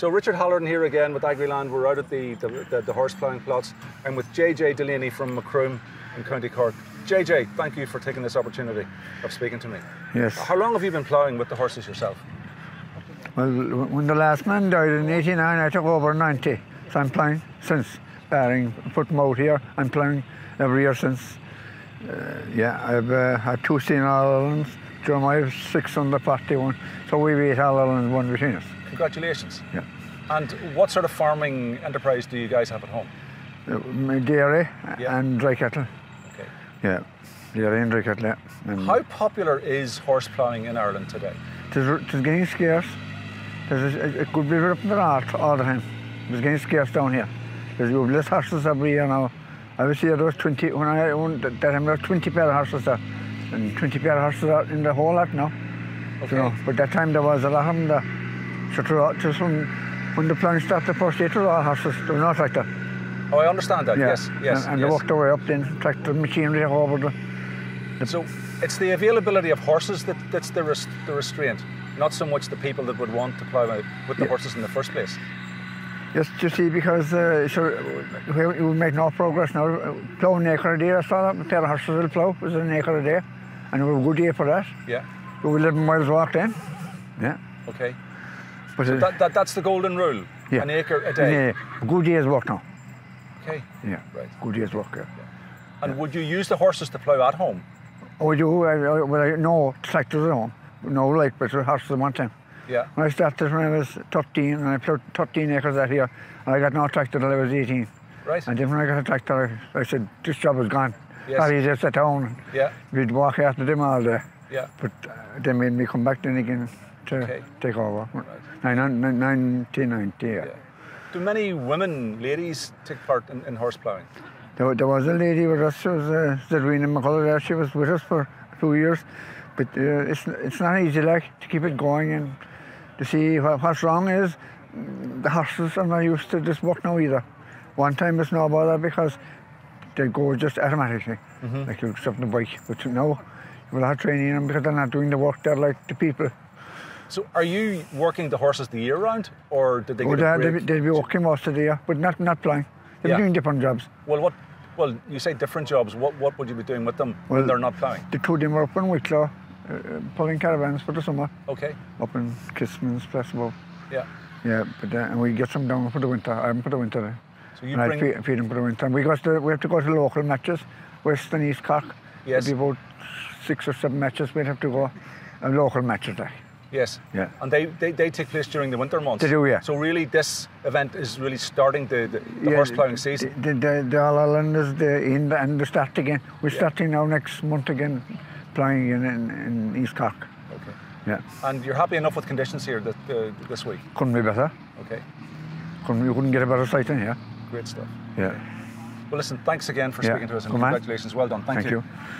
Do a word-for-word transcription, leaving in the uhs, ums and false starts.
So Richard Halloran here again with AgriLand. We're out at the, the, the, the horse ploughing plots. I'm with J J Delaney from McCroom in County Cork. J J, thank you for taking this opportunity of speaking to me. Yes. How long have you been ploughing with the horses yourself? Well, when the last man died in eighty-nine, I took over in ninety. So I'm ploughing since, barring put them out here. I'm ploughing every year since. Uh, yeah, I've uh, had two senior All-Irelands. John, I have six under forty-one, so we've eight All-Irelands, one between us. Congratulations. Yeah. And what sort of farming enterprise do you guys have at home? Uh, my dairy yeah. and dry cattle. Okay. Yeah, dairy and dry cattle, yeah. And how popular is horse ploughing in Ireland today? It is, it is getting scarce. It, is, it, it could be ripped apart all the time. It's getting scarce down here. There's less horses every year now. Obviously, there was twenty, when I owned that time, there was twenty pair of horses there, and twenty pair of horses are in the whole lot now. Okay. You know, but that time there was a lot of them there. So throughout, just when, when the ploughing started the first day, it was all horses, they were not like that. Oh, I understand that, yeah. yes, yes. And, and yes. they worked their way up then, tractor machinery over the, the... So it's the availability of horses that, that's the, rest, the restraint, not so much the people that would want to plough with the yeah. horses in the first place. Yes, you see, because uh, sure, we, we make no progress now. Plough an acre a day, that's all. A pair of horses will plough, it's an acre a day. And we have a good day for that. Yeah. We will eleven miles walk then. Yeah. Okay. But so it, that, that, that's the golden rule? Yeah. An acre a day? Yeah. Good day's work now. Okay. Yeah. Right. Good day's work, yeah. yeah. And yeah. would you use the horses to plough at home? Oh, do. I, well, I, no, tractors at home. No, like, but horses at one time. Yeah. When I started when I was thirteen, and I ploughed thirteen acres that year, and I got no tractor till I was eighteen. Right. And then when I got a tractor, I, I said, this job is gone. Yes. Sorry, just at town. Yeah. We'd walk after them all day. Yeah. But uh, they made me come back then again to okay. take over. Right. nineteen ninety, yeah. yeah. Do many women, ladies, take part in, in horse ploughing? There, there was a lady with us, she was uh, Reena McCullough there. She was with us for two years. But uh, it's, it's not easy, like, to keep it going and to see what, what's wrong is, the horses are not used to this work now either. One time it's no bother because they go just automatically, mm-hmm. like you're on the bike. But now you'll have training them because they're not doing the work there like the people. So are you working the horses the year round, or did they get oh, a break? They'd be working most of the year, but not not ploughing. They're yeah. doing different jobs. Well, what? Well, you say different jobs. What what would you be doing with them well, when they're not ploughing? The two of them were up in Wicklow. Uh, pulling caravans for the summer. Okay. Up in Kissmans, festival. Yeah. Yeah, but uh, and we get some down for the winter. I'm for the winter. There. So you and bring... I feed, feed them for the winter. And we got to, we have to go to local matches, West and East Cork. Yes. Maybe about six or seven matches we'd have to go, and uh, local matches there. Yes. Yeah. And they, they they take place during the winter months. They do, yeah. So really, this event is really starting the the, the yeah, horse ploughing season. The the, the All Ireland is the in and the start again. We're yeah. starting now next month again. Ploughing in, in, in East Cork. Okay. Yeah. And you're happy enough with conditions here that, uh, this week? Couldn't be better. Okay. Couldn't, you couldn't get a better sight in here. Great stuff. Yeah. Well, listen, thanks again for yeah. speaking to us, and Come congratulations. On. Well done. Thank, Thank you. you.